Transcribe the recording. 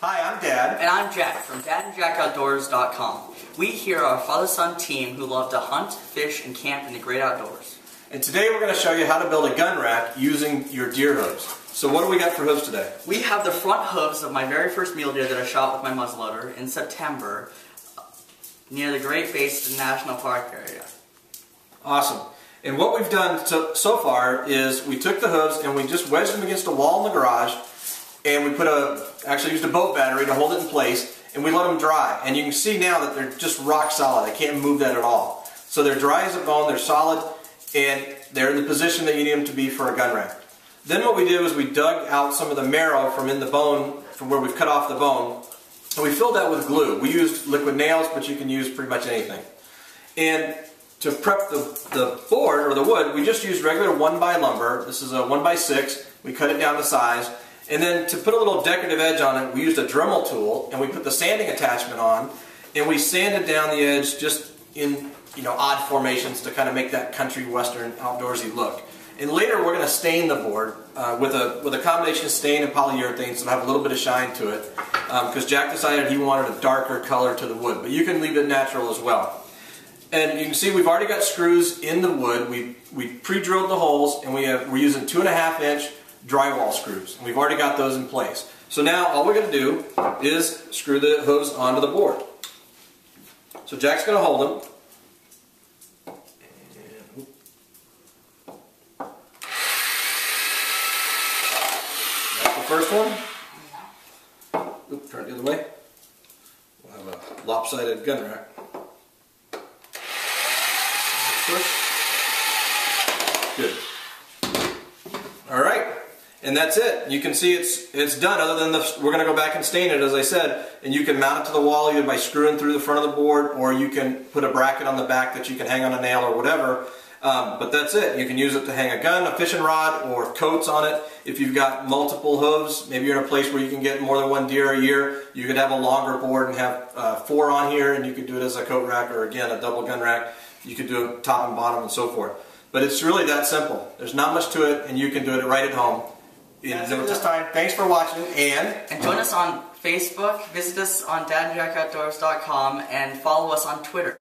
Hi, I'm Dad. And I'm Jack from dadandjackoutdoors.com. We here are a father-son team who love to hunt, fish, and camp in the great outdoors. And today we're going to show you how to build a gun rack using your deer hooves. So what do we got for hooves today? We have the front hooves of my very first mule deer that I shot with my muzzleloader in September near the Great Basin National Park area. Awesome. And what we've done so far is we took the hooves and we just wedged them against a wall in the garage, and we actually used a boat battery to hold it in place, and we let them dry. And you can see now that they're just rock solid. I can't move that at all. So they're dry as a bone, they're solid, and they're in the position that you need them to be for a gun rack. Then what we did was we dug out some of the marrow from in the bone, from where we've cut off the bone, and we filled that with glue. We used liquid nails, but you can use pretty much anything. And to prep the board, or the wood, we just used regular 1x lumber. This is a 1x6. We cut it down to size. And then to put a little decorative edge on it, we used a Dremel tool, and we put the sanding attachment on, and we sanded down the edge just in, you know, odd formations to kind of make that country western outdoorsy look. And later we're going to stain the board with a combination of stain and polyurethane, so it'll have a little bit of shine to it, because Jack decided he wanted a darker color to the wood, but you can leave it natural as well. And you can see we've already got screws in the wood. We pre-drilled the holes, and we're using 2.5-inch drywall screws, and we've already got those in place. So now all we're going to do is screw the hooves onto the board. So Jack's going to hold them. That's the first one. Oops, turn it the other way. We'll have a lopsided gun rack. Push. Good. All right, and that's it. You can see it's done. Other than we're going to go back and stain it, as I said, and you can mount it to the wall either by screwing through the front of the board, or you can put a bracket on the back that you can hang on a nail or whatever. But that's it. You can use it to hang a gun, a fishing rod, or coats on it. If you've got multiple hooves, maybe you're in a place where you can get more than one deer a year, you could have a longer board and have 4 on here, and you could do it as a coat rack, or again a double gun rack. You could do it top and bottom and so forth. But it's really that simple. There's not much to it, and you can do it right at home. That's it this time. Thanks for watching, and join us on Facebook, visit us on dadandjackoutdoors.com, and follow us on Twitter.